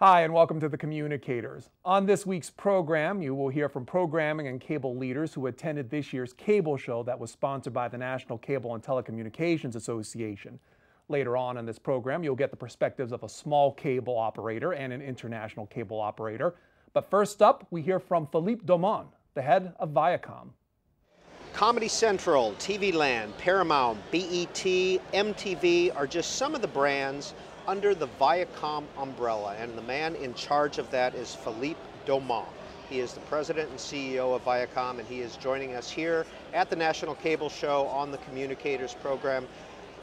Hi, and welcome to The Communicators. On this week's program, you will hear from programming and cable leaders who attended this year's cable show that was sponsored by the National Cable and Telecommunications Association. Later on in this program, you'll get the perspectives of a small cable operator and an international cable operator. But first up, we hear from Philippe Dauman, the head of Viacom. Comedy Central, TV Land, Paramount, BET, MTV are just some of the brands under the Viacom umbrella, and the man in charge of that is Philippe Dauman. He is the president and CEO of Viacom, and he is joining us here at the National Cable Show on the Communicators program.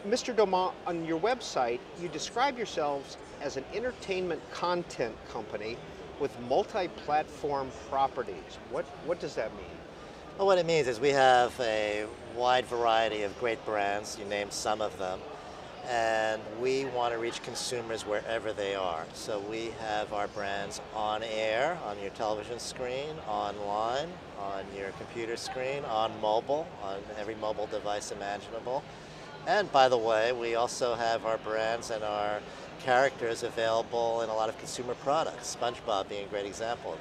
Mr. Dauman, on your website, you describe yourselves as an entertainment content company with multi-platform properties. What does that mean? Well, what it means is we have a wide variety of great brands. You named some of them. And we want to reach consumers wherever they are. So we have our brands on air, on your television screen, online, on your computer screen, on mobile, on every mobile device imaginable. And by the way, we also have our brands and our characters available in a lot of consumer products, SpongeBob being a great example of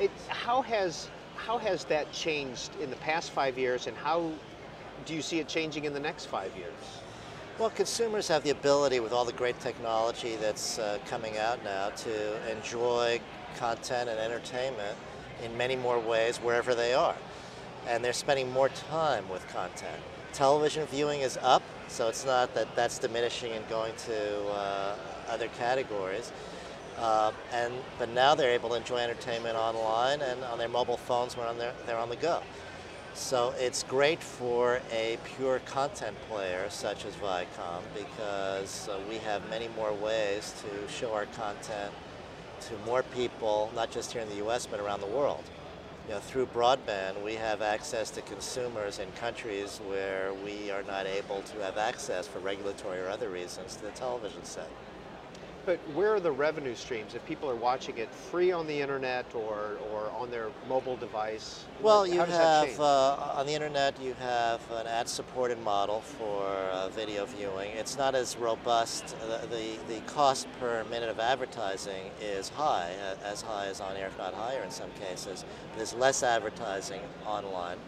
that. How has that changed in the past 5 years, and how do you see it changing in the next 5 years? Well, consumers have the ability, with all the great technology that's coming out now, to enjoy content and entertainment in many more ways wherever they are. And they're spending more time with content. Television viewing is up, so it's not that that's diminishing and going to other categories. But now they're able to enjoy entertainment online and on their mobile phones when they're on the go. So it's great for a pure content player such as Viacom, because we have many more ways to show our content to more people, not just here in the U.S., but around the world. You know, through broadband, we have access to consumers in countries where we are not able to have access, for regulatory or other reasons, to the television set. But where are the revenue streams if people are watching it free on the internet or on their mobile device? Well, you have on the internet you have an ad-supported model for video viewing. It's not as robust. The cost per minute of advertising is high as on air, if not higher in some cases. There's less advertising online.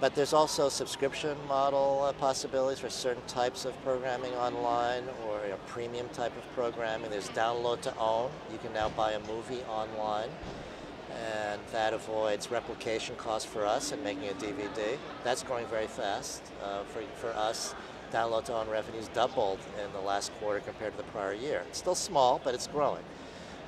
But there's also subscription model possibilities for certain types of programming online, or a premium type of programming. There's download to own. You can now buy a movie online, and that avoids replication costs for us in making a DVD. That's growing very fast. For us, download to own revenues doubled in the last quarter compared to the prior year. It's still small, but it's growing.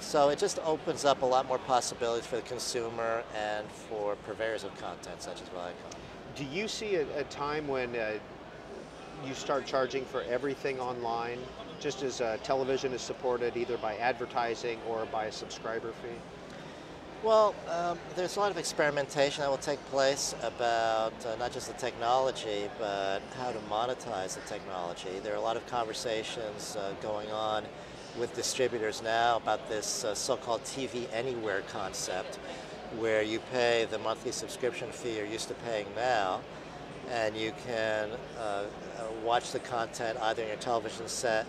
So it just opens up a lot more possibilities for the consumer and for purveyors of content such as Viacom. Do you see a time when you start charging for everything online, just as television is supported either by advertising or by a subscriber fee? Well, there's a lot of experimentation that will take place about not just the technology, but how to monetize the technology. There are a lot of conversations going on with distributors now about this so-called TV Anywhere concept, where you pay the monthly subscription fee you're used to paying now, and you can watch the content either on your television set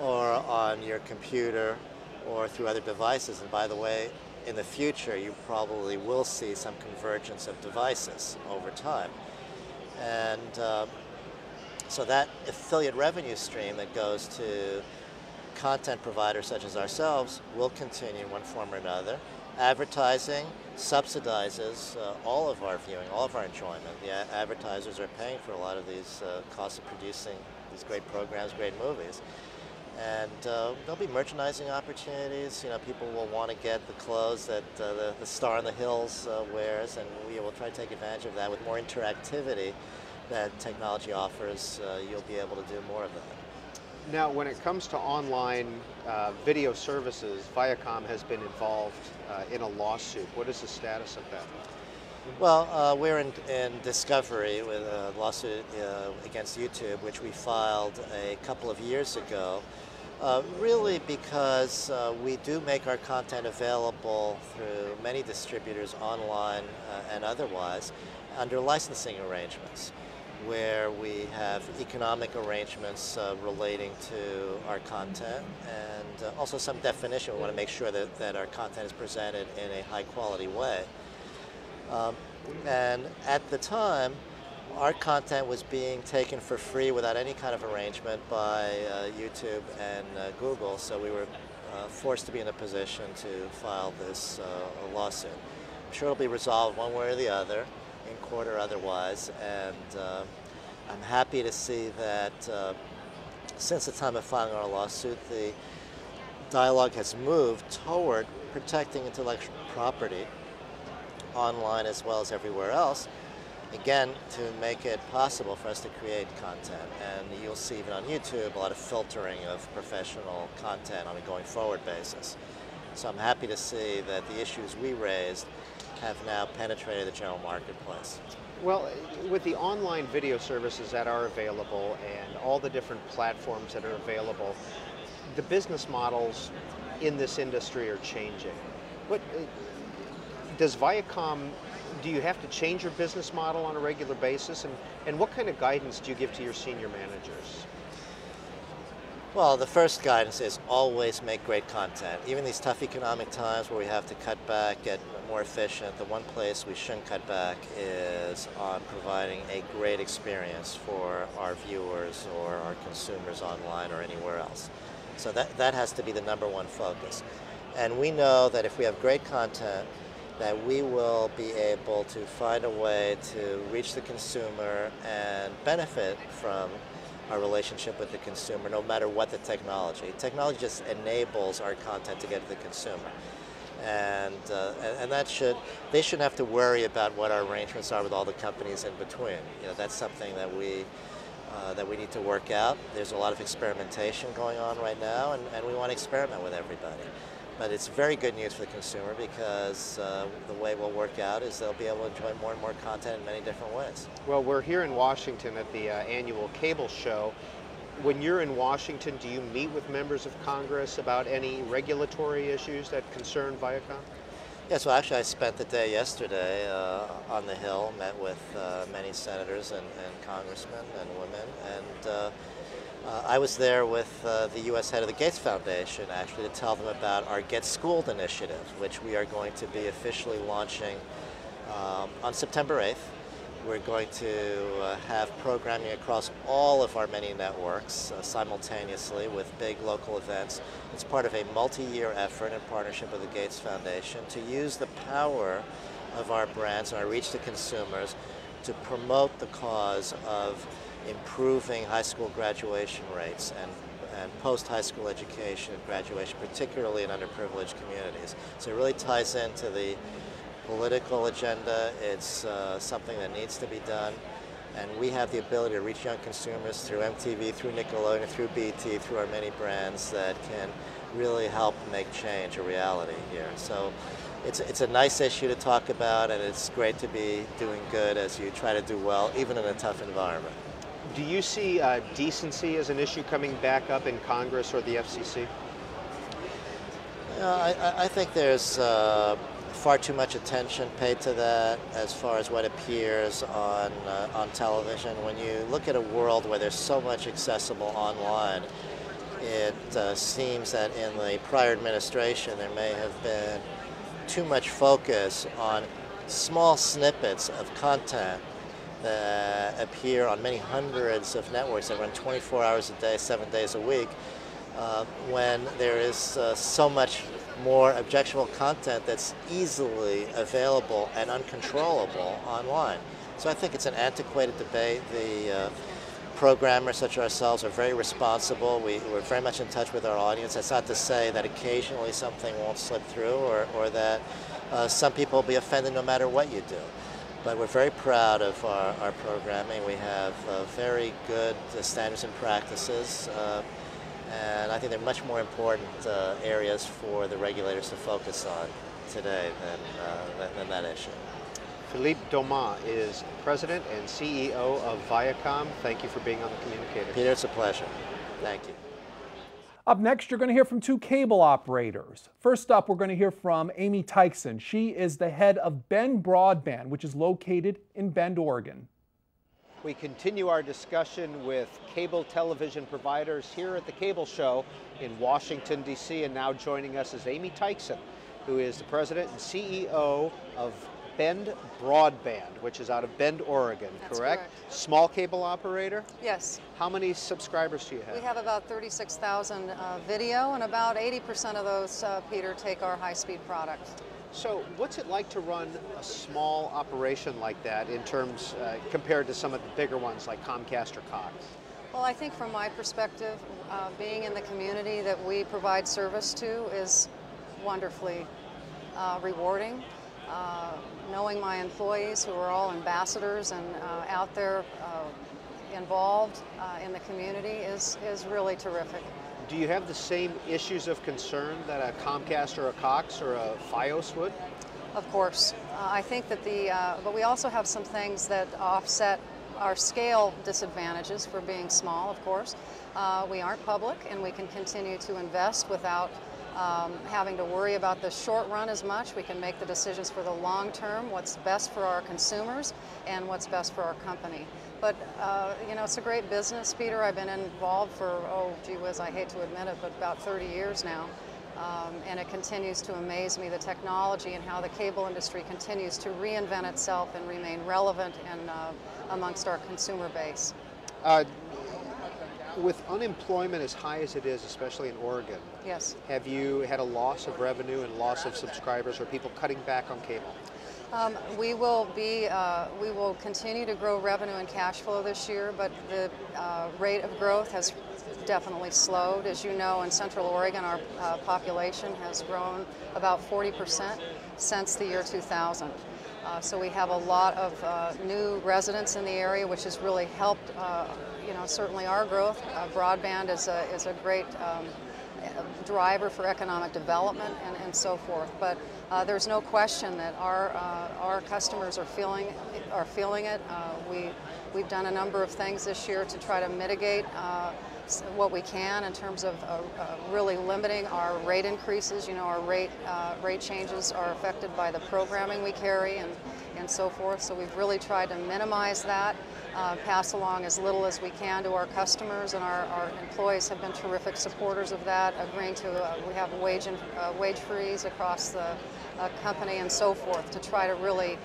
or on your computer or through other devices. And by the way, in the future, you probably will see some convergence of devices over time. And so that affiliate revenue stream that goes to content providers such as ourselves will continue in one form or another. Advertising subsidizes all of our viewing, all of our enjoyment. The advertisers are paying for a lot of these costs of producing these great programs, great movies. And there'll be merchandising opportunities. You know, people will want to get the clothes that the Star on the Hills wears, and we will try to take advantage of that with more interactivity that technology offers. You'll be able to do more of that. Now, when it comes to online video services, Viacom has been involved in a lawsuit. What is the status of that? Well, we're in discovery with a lawsuit against YouTube, which we filed a couple of years ago, really because we do make our content available through many distributors online and otherwise under licensing arrangements. where we have economic arrangements relating to our content, and also some definition. We want to make sure that, our content is presented in a high quality way. And at the time, our content was being taken for free without any kind of arrangement by YouTube and Google, so we were forced to be in a position to file this lawsuit. I'm sure it'll be resolved one way or the other, in court or otherwise, and I'm happy to see that since the time of filing our lawsuit, the dialogue has moved toward protecting intellectual property online as well as everywhere else, again, to make it possible for us to create content. And you'll see even on YouTube a lot of filtering of professional content on a going forward basis. So I'm happy to see that the issues we raised have now penetrated the general marketplace. Well, with the online video services that are available and all the different platforms that are available, the business models in this industry are changing. What does Viacom, do you have to change your business model on a regular basis? And what kind of guidance do you give to your senior managers? Well, the first guidance is always make great content. Even these tough economic times where we have to cut back, get more efficient, the one place we shouldn't cut back is on providing a great experience for our viewers or our consumers online or anywhere else. So that has to be the number one focus. And we know that if we have great content, that we will be able to find a way to reach the consumer and benefit from our relationship with the consumer, no matter what the technology. Technology just enables our content to get to the consumer. And that they shouldn't have to worry about what our arrangements are with all the companies in between. You know, that's something that we need to work out. There's a lot of experimentation going on right now, and we want to experiment with everybody. But it's very good news for the consumer because the way we'll work out is they'll be able to enjoy more and more content in many different ways. Well, we're here in Washington at the annual cable show. When you're in Washington, do you meet with members of Congress about any regulatory issues that concern Viacom? Yes, well, actually, I spent the day yesterday on the Hill, met with many senators and congressmen and women, and I was there with the U.S. head of the Gates Foundation, actually, to tell them about our Get Schooled initiative, which we are going to be officially launching on September 8th. We're going to have programming across all of our many networks simultaneously with big local events. It's part of a multi-year effort in partnership with the Gates Foundation to use the power of our brands and our reach to consumers to promote the cause of improving high school graduation rates and post-high school education and graduation, particularly in underprivileged communities. So it really ties into the political agenda. It's something that needs to be done, and we have the ability to reach young consumers through MTV, through Nickelodeon, through BET, through our many brands that can really help make change a reality here. So it's a nice issue to talk about, and it's great to be doing good as you try to do well, even in a tough environment. Do you see decency as an issue coming back up in Congress or the FCC? I think there's far too much attention paid to that as far as what appears on television. When you look at a world where there's so much accessible online, it seems that in the prior administration there may have been too much focus on small snippets of content that appear on many hundreds of networks that run 24 hours a day, 7 days a week, when there is so much more objectionable content that's easily available and uncontrollable online. So I think it's an antiquated debate. The programmers such as ourselves are very responsible. We're very much in touch with our audience. That's not to say that occasionally something won't slip through or that some people will be offended no matter what you do. But we're very proud of our programming. We have very good standards and practices. And I think they're much more important areas for the regulators to focus on today than that issue. Philippe Dauman is President and CEO of Viacom. Thank you for being on The Communicator. Peter, it's a pleasure. Thank you. Up next, you're going to hear from two cable operators. First up, we're going to hear from Amy Tykeson. She is the head of Bend Broadband, which is located in Bend, Oregon. We continue our discussion with cable television providers here at the Cable Show in Washington, D.C., and now joining us is Amy Tykeson, who is the president and CEO of Bend Broadband, which is out of Bend, Oregon, correct? Small cable operator? Yes. How many subscribers do you have? We have about 36,000 video, and about 80% of those, Peter, take our high-speed product. So what's it like to run a small operation like that in terms, compared to some of the bigger ones like Comcast or Cox? Well, I think from my perspective, being in the community that we provide service to is wonderfully rewarding. Knowing my employees who are all ambassadors and out there involved in the community is really terrific. Do you have the same issues of concern that a Comcast or a Cox or a Fios would? Of course. I think that but we also have some things that offset our scale disadvantages for being small, of course. We aren't public and we can continue to invest without having to worry about the short run as much. We can make the decisions for the long term, what's best for our consumers and what's best for our company. But, you know, it's a great business, Peter. I've been involved for, oh, gee whiz, I hate to admit it, but about 30 years now. And it continues to amaze me, the technology and how the cable industry continues to reinvent itself and remain relevant and amongst our consumer base. With unemployment as high as it is, especially in Oregon, yes. Have you had a loss of revenue and loss of subscribers or people cutting back on cable? We will continue to grow revenue and cash flow this year, but the rate of growth has definitely slowed. As you know, in Central Oregon, our population has grown about 40% since the year 2000. So we have a lot of new residents in the area, which has really helped, you know, certainly our growth. Broadband is a great driver for economic development and so forth. But there's no question that our customers are feeling it. We've done a number of things this year to try to mitigate what we can in terms of really limiting our rate increases. You know, our rate changes are affected by the programming we carry and so forth. So we've really tried to minimize that, pass along as little as we can to our customers, and our employees have been terrific supporters of that, agreeing to we have wage freeze across the company and so forth to try to really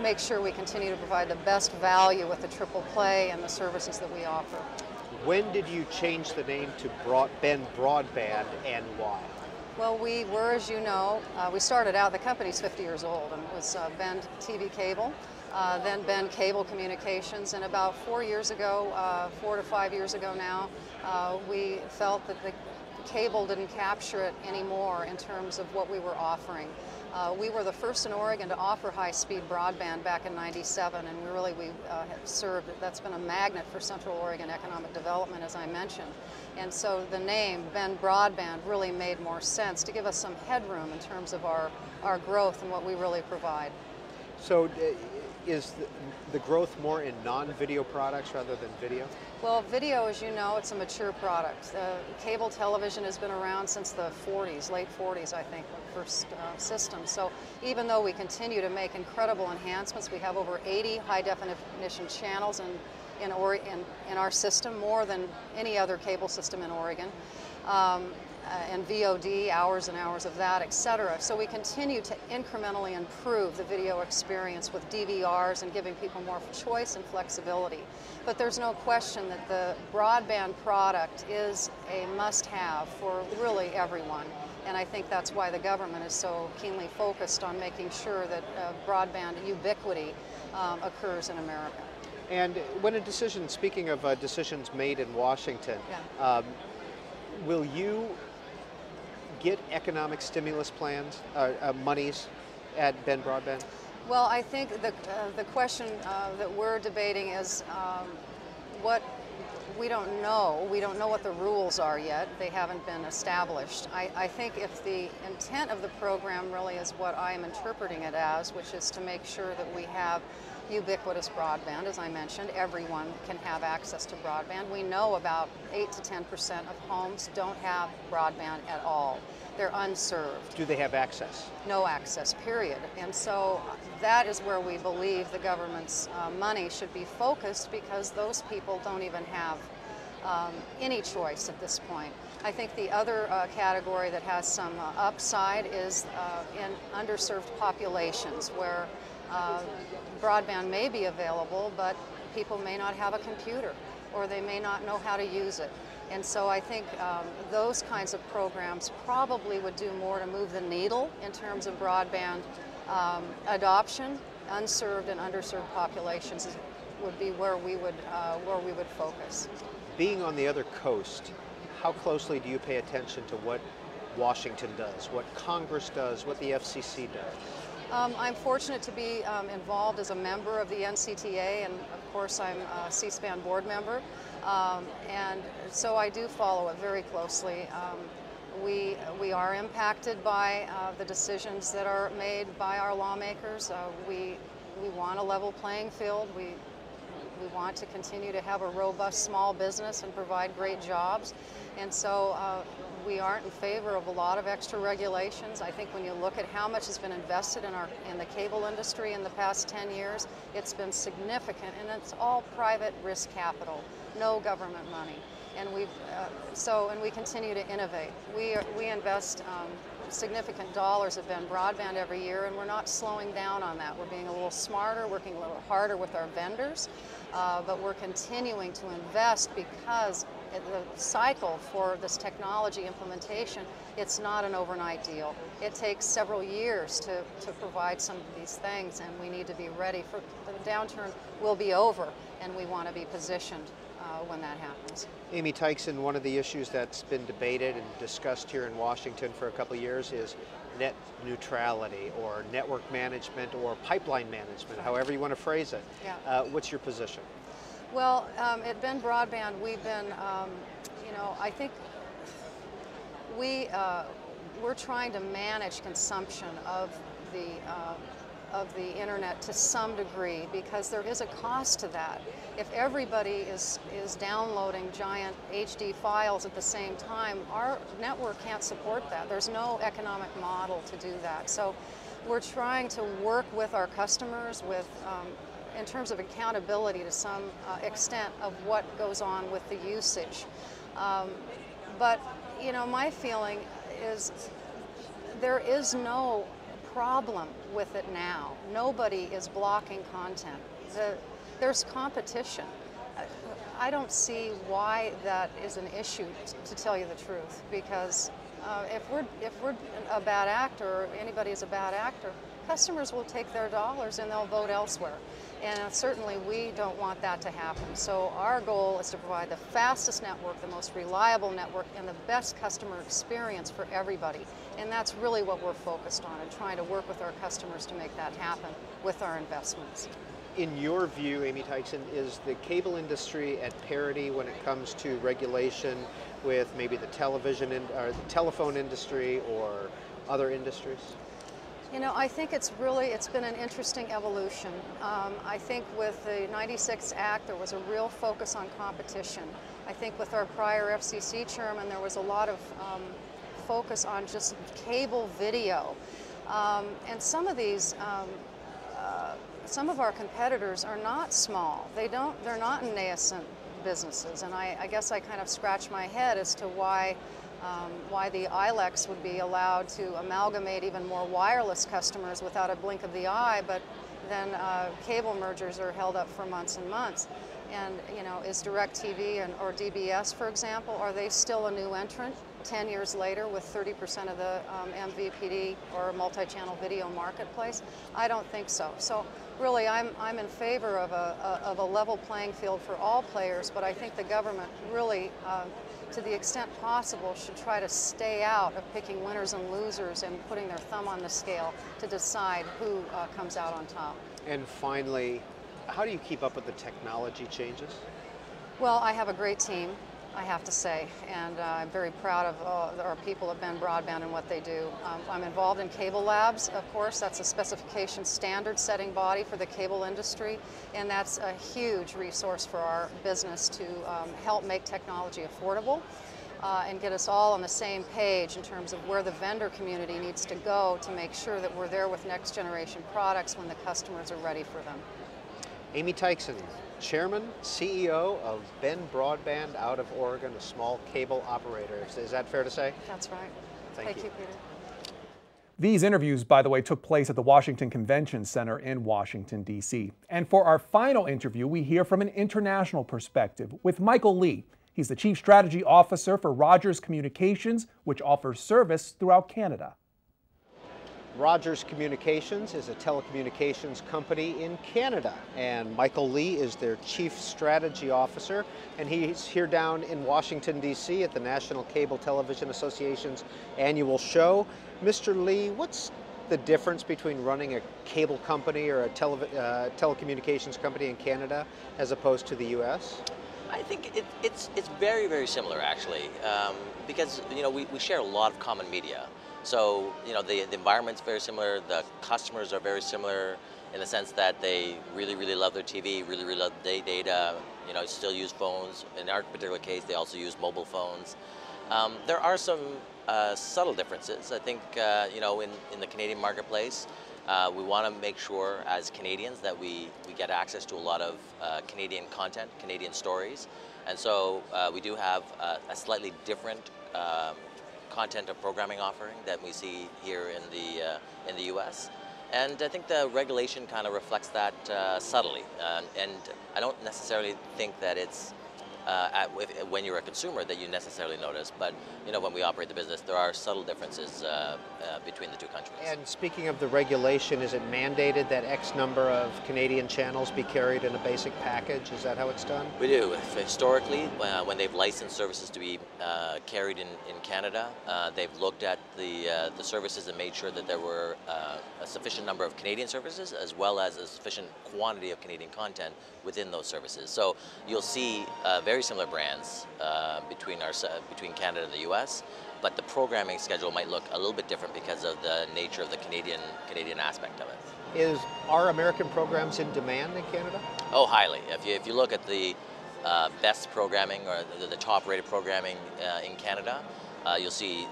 make sure we continue to provide the best value with the triple play and the services that we offer. When did you change the name to Bend Broadband and why? Well, we were, as you know, we started out, the company's 50 years old, and it was Bend TV Cable, then Bend Cable Communications, and about 4 years ago, 4 to 5 years ago now, we felt that the cable didn't capture it anymore in terms of what we were offering. We were the first in Oregon to offer high-speed broadband back in '97, and we have served. That's been a magnet for Central Oregon economic development, as I mentioned. And so the name Bend Broadband really made more sense to give us some headroom in terms of our growth and what we really provide. So is the growth more in non-video products rather than video? Well, video, as you know, it's a mature product. Cable television has been around since the 40s, late 40s, I think, the first system. So even though we continue to make incredible enhancements, we have over 80 high-definition channels in our system, more than any other cable system in Oregon. And VOD, hours and hours of that, etc. So we continue to incrementally improve the video experience with DVRs and giving people more choice and flexibility. But there's no question that the broadband product is a must-have for really everyone. And I think that's why the government is so keenly focused on making sure that broadband ubiquity occurs in America. And when a decision, speaking of decisions made in Washington, yeah. Will you get economic stimulus plans, monies at Bend Broadband? Well, I think the question that we're debating is what we don't know. We don't know what the rules are yet. They haven't been established. I think if the intent of the program really is what I am interpreting it as, which is to make sure that we have ubiquitous broadband, as I mentioned. Everyone can have access to broadband. We know about 8 to 10% of homes don't have broadband at all. They're unserved. Do they have access? No access, period. And so that is where we believe the government's money should be focused, because those people don't even have any choice at this point. I think the other category that has some upside is in underserved populations where broadband may be available, but people may not have a computer or they may not know how to use it. And so I think those kinds of programs probably would do more to move the needle in terms of broadband adoption. Unserved and underserved populations would be where we would focus. Being on the other coast, how closely do you pay attention to what Washington does, what Congress does, what the FCC does? I'm fortunate to be involved as a member of the NCTA, and of course I'm a C-SPAN board member, and so I do follow it very closely. We are impacted by the decisions that are made by our lawmakers. We want a level playing field. We want to continue to have a robust small business and provide great jobs. And so we aren't in favor of a lot of extra regulations. I think when you look at how much has been invested in the cable industry in the past 10 years, it's been significant, and it's all private risk capital, no government money. And we continue to innovate. We invest significant dollars at Bend Broadband every year, and we're not slowing down on that. We're being a little smarter, working a little harder with our vendors, but we're continuing to invest, because the cycle for this technology implementation, it's not an overnight deal. It takes several years to provide some of these things, and we need to be ready for the downturn will be over, and we want to be positioned when that happens. Amy Tykeson, one of the issues that's been debated and discussed here in Washington for a couple of years is net neutrality or network management or pipeline management, however you want to phrase it. Yeah. What's your position? Well, at Bend Broadband, we've been, I think we're trying to manage consumption of the internet to some degree, because there is a cost to that. If everybody is downloading giant HD files at the same time, our network can't support that. There's no economic model to do that. So we're trying to work with our customers with in terms of accountability to some extent of what goes on with the usage. But my feeling is there is no problem with it now. Nobody is blocking content. There's competition. I don't see why that is an issue, to tell you the truth, because if we're a bad actor, or anybody is a bad actor, customers will take their dollars and they'll vote elsewhere. And certainly we don't want that to happen. So our goal is to provide the fastest network, the most reliable network, and the best customer experience for everybody. And that's really what we're focused on, and trying to work with our customers to make that happen with our investments. In your view, Amy Tykeson, is the cable industry at parity when it comes to regulation with maybe the television or the telephone industry or other industries? I think it's been an interesting evolution. I think with the '96 Act, there was a real focus on competition. I think with our prior FCC chairman, there was a lot of focus on just cable video. And some of our competitors are not small. They're not in nascent businesses. And I guess I kind of scratch my head as to why the ILECs would be allowed to amalgamate even more wireless customers without a blink of the eye, but then cable mergers are held up for months and months. And is DirecTV or DBS, for example, are they still a new entrant 10 years later with 30% of the MVPD or multi-channel video marketplace? I don't think so. So really, I'm in favor of a level playing field for all players, but I think the government really, to the extent possible, should try to stay out of picking winners and losers and putting their thumb on the scale to decide who comes out on top. And finally, how do you keep up with the technology changes? Well, I have a great team. I have to say, and I'm very proud of our people at Bend Broadband and what they do. I'm involved in Cable Labs, of course. That's a specification standard setting body for the cable industry, and that's a huge resource for our business to help make technology affordable and get us all on the same page in terms of where the vendor community needs to go to make sure that we're there with next generation products when the customers are ready for them. Amy Tykeson, Chairman, CEO of Bend Broadband out of Oregon, a small cable operator. Is that fair to say? That's right. Thank you, Peter. These interviews, by the way, took place at the Washington Convention Center in Washington, D.C. And for our final interview, we hear from an international perspective with Michael Lee. He's the Chief Strategy Officer for Rogers Communications, which offers service throughout Canada. Rogers Communications is a telecommunications company in Canada, and Michael Lee is their Chief Strategy Officer, and he's here down in Washington, D.C. at the National Cable Television Association's annual show. Mr. Lee, what's the difference between running a cable company or a telecommunications company in Canada as opposed to the U.S.? I think it's very, very similar, actually, because we share a lot of common media. So, the environment's very similar, the customers are very similar in the sense that they really, really love their TV, really, really love their data, still use phones. In our particular case, they also use mobile phones. There are some subtle differences. I think, in the Canadian marketplace, we want to make sure as Canadians that we get access to a lot of Canadian content, Canadian stories. And so we do have a slightly different content or programming offering that we see here in the U.S. And I think the regulation kind of reflects that subtly. And I don't necessarily think that it's when you're a consumer that you necessarily notice, but when we operate the business, there are subtle differences between the two countries. And speaking of the regulation, is it mandated that X number of Canadian channels be carried in a basic package? Is that how it's done? We do. Historically, when they've licensed services to be carried in Canada, they've looked at the services and made sure that there were a sufficient number of Canadian services as well as a sufficient quantity of Canadian content within those services. So you'll see very similar brands between Canada and the U.S., but the programming schedule might look a little bit different because of the nature of the Canadian aspect of it. Are American programs in demand in Canada? Oh, highly. If you look at the best programming or the top-rated programming in Canada, you'll see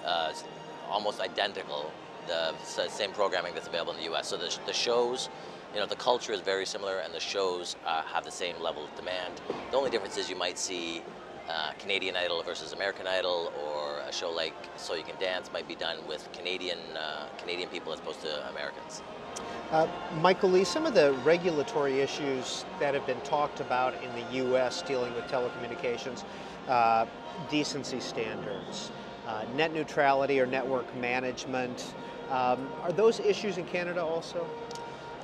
almost identical the same programming that's available in the U.S. So the shows. The culture is very similar, and the shows have the same level of demand. The only difference is you might see Canadian Idol versus American Idol, or a show like So You Can Dance might be done with Canadian people as opposed to Americans. Michael Lee, some of the regulatory issues that have been talked about in the U.S. dealing with telecommunications, decency standards, net neutrality or network management, are those issues in Canada also?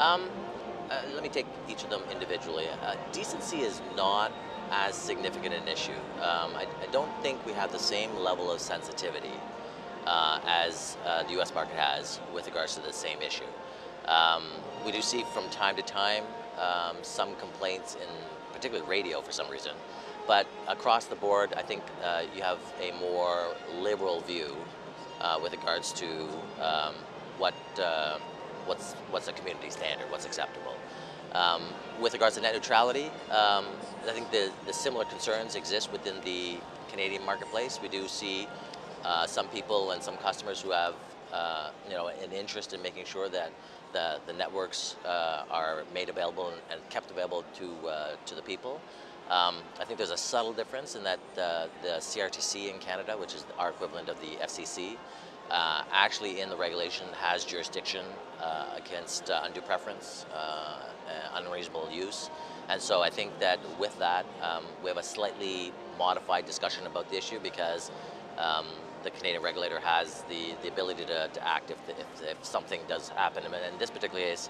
Let me take each of them individually. Decency is not as significant an issue. I don't think we have the same level of sensitivity as the U.S. market has with regards to the same issue. We do see from time to time some complaints in particularly radio for some reason, but across the board I think you have a more liberal view with regards to what's a community standard, what's acceptable. With regards to net neutrality, I think the similar concerns exist within the Canadian marketplace. We do see some people and some customers who have an interest in making sure that the networks are made available and kept available to the people. I think there's a subtle difference in that the CRTC in Canada, which is our equivalent of the FCC, actually in the regulation has jurisdiction against undue preference, unreasonable use. And so I think that with that, we have a slightly modified discussion about the issue because the Canadian regulator has the ability to act if something does happen. And in this particular case,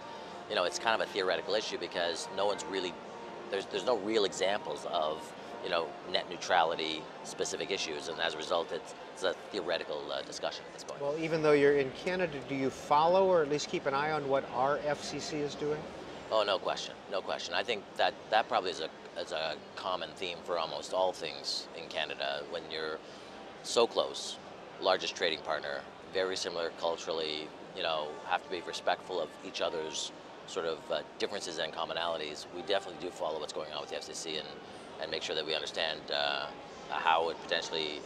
it's kind of a theoretical issue because no one's really, there's no real examples of net neutrality specific issues, and as a result it's a theoretical discussion at this point. Well, even though you're in Canada, do you follow or at least keep an eye on what our FCC is doing? Oh, no question, no question. I think that that probably is a common theme for almost all things in Canada. When you're so close, largest trading partner, very similar culturally, you know, have to be respectful of each other's sort of differences and commonalities. We definitely do follow what's going on with the FCC and make sure that we understand how it potentially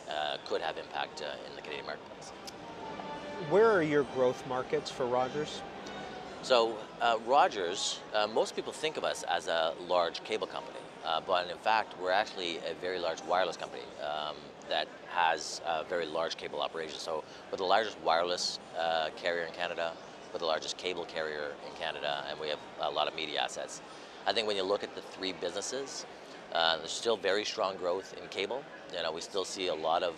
could have impact in the Canadian marketplace. Where are your growth markets for Rogers? So Rogers, most people think of us as a large cable company, but in fact, we're actually a very large wireless company that has very large cable operations. So we're the largest wireless carrier in Canada, we're the largest cable carrier in Canada, and we have a lot of media assets. I think when you look at the three businesses, there's still very strong growth in cable. You know, we still see a lot of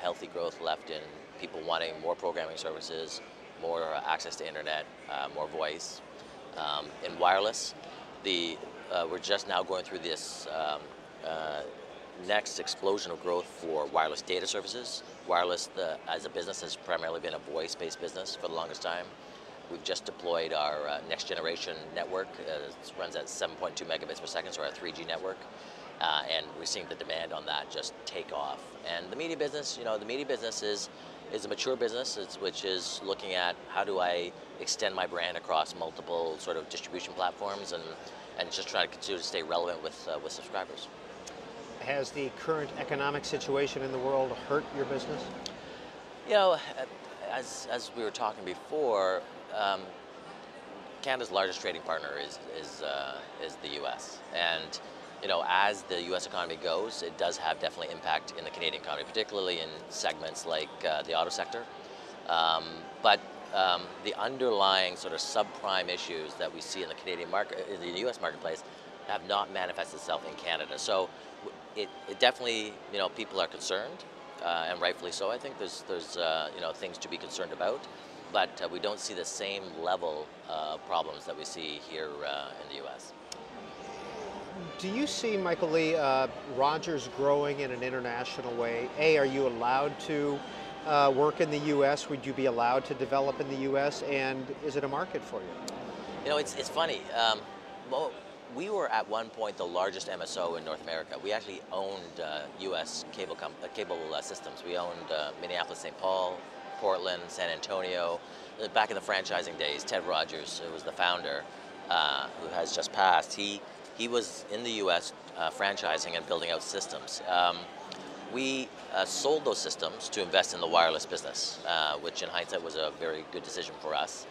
healthy growth left in people wanting more programming services, more access to internet, more voice. In wireless, we're just now going through this next explosion of growth for wireless data services. Wireless as a business has primarily been a voice-based business for the longest time. We've just deployed our next generation network. It runs at 7.2 megabits per second, so our 3G network. And we're seeing the demand on that just take off. And the media business, you know, the media business is a mature business, which is looking at how do I extend my brand across multiple sort of distribution platforms and just try to continue to stay relevant with subscribers. Has the current economic situation in the world hurt your business? You know, as we were talking before, Canada's largest trading partner is the U.S. and you know, as the U.S. economy goes, it does have definitely impact in the Canadian economy, particularly in segments like the auto sector. But the underlying sort of subprime issues that we see in the Canadian market, in the U.S. marketplace, have not manifested itself in Canada. So it definitely, you know, people are concerned, and rightfully so. I think there's you know, things to be concerned about, but we don't see the same level of problems that we see here in the U.S. Do you see, Michael Lee, Rogers growing in an international way? A, are you allowed to work in the U.S.? Would you be allowed to develop in the U.S.? And is it a market for you? You know, it's funny. Well, we were at one point the largest MSO in North America. We actually owned U.S. cable systems. We owned Minneapolis, St. Paul, Portland, San Antonio. Back in the franchising days, Ted Rogers, who was the founder, who has just passed, he was in the U.S. Franchising and building out systems. We sold those systems to invest in the wireless business, which in hindsight was a very good decision for us.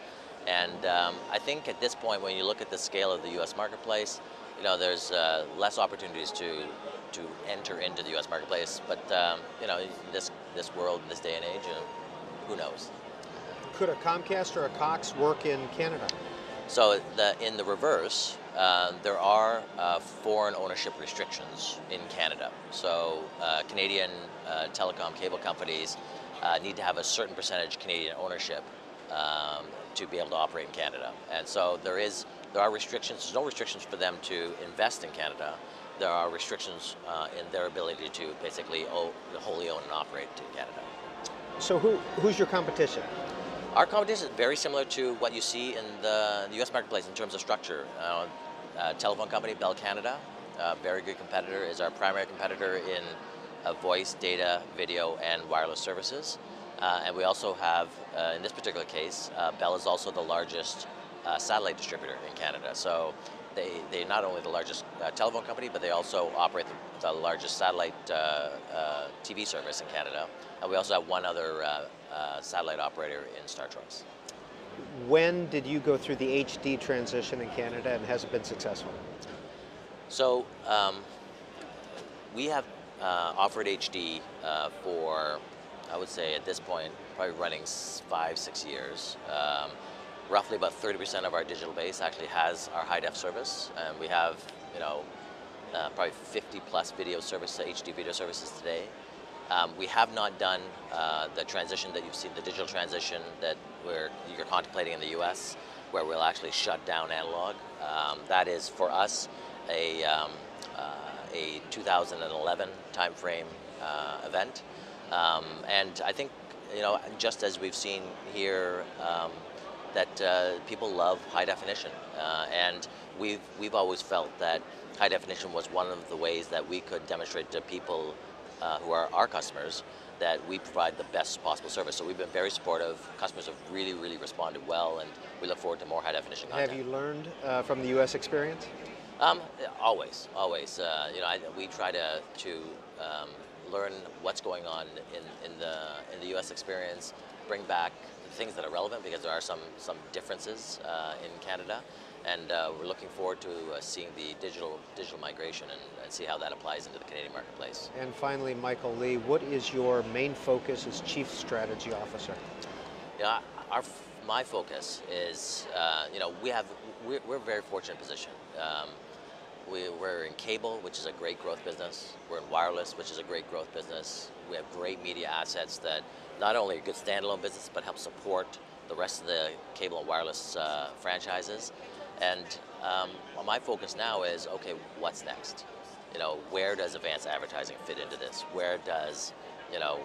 And I think at this point, when you look at the scale of the U.S. marketplace, you know, there's less opportunities to enter into the U.S. marketplace. But you know, this world, this day and age, who knows? Could a Comcast or a Cox work in Canada? So in the reverse, there are foreign ownership restrictions in Canada. So Canadian telecom cable companies need to have a certain percentage Canadian ownership to be able to operate in Canada. And so there are restrictions. There's no restrictions for them to invest in Canada. There are restrictions in their ability to basically wholly own and operate in Canada. So who's your competition? Our competition is very similar to what you see in the U.S. marketplace in terms of structure. Telephone company, Bell Canada, very good competitor, is our primary competitor in voice, data, video, and wireless services. And we also have, in this particular case, Bell is also the largest satellite distributor in Canada. So they're not only the largest telephone company, but they also operate the largest satellite TV service in Canada. And we also have one other satellite operator in StarChoice. When did you go through the HD transition in Canada, and has it been successful? So we have offered HD for, I would say at this point, probably running 5-6 years. Roughly about 30% of our digital base actually has our high-def service, and we have, you know, probably 50-plus video services, HD video services today. We have not done the transition that you've seen, the digital transition that you're contemplating in the U.S., where we'll actually shut down analog. That is, for us, a 2011 timeframe event. And I think, you know, just as we've seen here that people love high definition, and we've always felt that high definition was one of the ways that we could demonstrate to people who are our customers that we provide the best possible service. So we've been very supportive. Customers have really, really responded well, and we look forward to more high definition content. Have you learned from the U.S. experience? Always, always. You know, we try to learn what's going on in the U.S. experience, bring back things that are relevant, because there are some differences in Canada, and we're looking forward to seeing the digital migration and see how that applies into the Canadian marketplace. And finally, Michael Lee, what is your main focus as Chief Strategy Officer? Yeah, my focus is, you know, we're in a very fortunate position. We're in cable, which is a great growth business. We're in wireless, which is a great growth business. We have great media assets that not only are good standalone business, but help support the rest of the cable and wireless franchises. And my focus now is, okay, what's next? You know, where does advanced advertising fit into this? Where does, you know,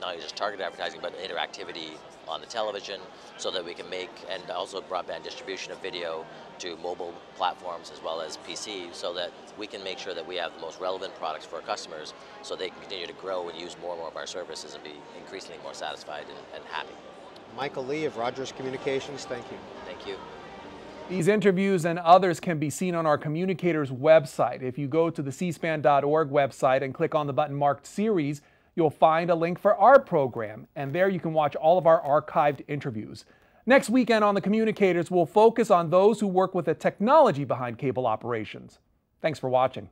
not only just targeted advertising, but interactivity on the television, so that we can make, and also broadband distribution of video to mobile platforms as well as PC, so that we can make sure that we have the most relevant products for our customers, so they can continue to grow and use more and more of our services and be increasingly more satisfied and happy. Michael Lee of Rogers Communications, thank you. Thank you. These interviews and others can be seen on our Communicators website. If you go to the cspan.org website and click on the button marked Series, you'll find a link for our program, and there you can watch all of our archived interviews. Next weekend on The Communicators, we'll focus on those who work with the technology behind cable operations. Thanks for watching.